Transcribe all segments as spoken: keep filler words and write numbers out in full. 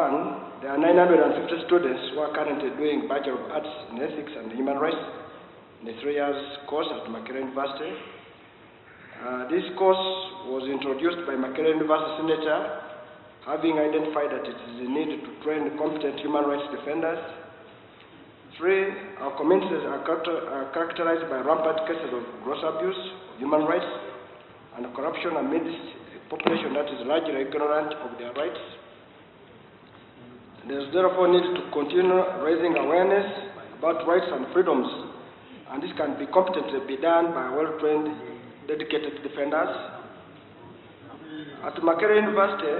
One, there are nine hundred fifty students who are currently doing Bachelor of Arts in Ethics and Human Rights in a three years course at Makerere University. Uh, this course was introduced by Makerere University Senator, having identified that it is a need to train competent human rights defenders. Three, our communities are characterized by rampant cases of gross abuse of human rights and corruption amidst a population that is largely ignorant of their rights. There is therefore need to continue raising awareness about rights and freedoms, and this can be competently be done by well-trained, dedicated defenders. At Makerere University,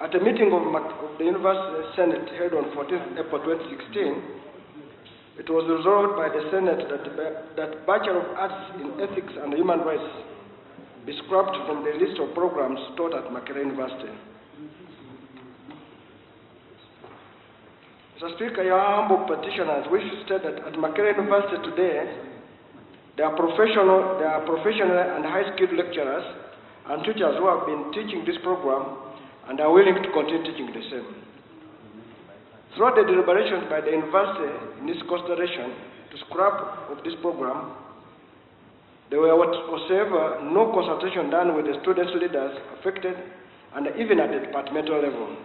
at a meeting of, of the University Senate held on fourteenth April twenty sixteen, it was resolved by the Senate that that Bachelor of Arts in Ethics and Human Rights be scrapped from the list of programs taught at Makerere University. Mister Speaker, your humble petitioners wish to state that at Makerere University today, there are professional, there are professional and high-skilled lecturers and teachers who have been teaching this program and are willing to continue teaching the same. Throughout the deliberations by the university in this consideration to scrap of this program, there were whatsoever no consultation done with the students' leaders affected and even at the departmental level.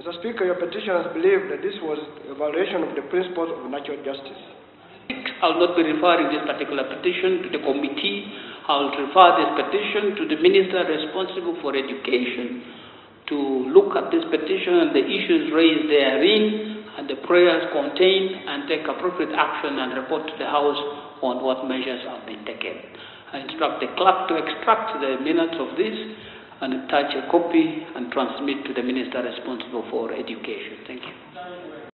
Mister Speaker, your petitioners believe that this was a violation of the principles of natural justice. I will not be referring this particular petition to the committee. I will refer this petition to the minister responsible for education to look at this petition and the issues raised therein and the prayers contained and take appropriate action and report to the House on what measures have been taken. I instruct the clerk to extract the minutes of this and attach a copy and transmit to the minister responsible for education. Thank you.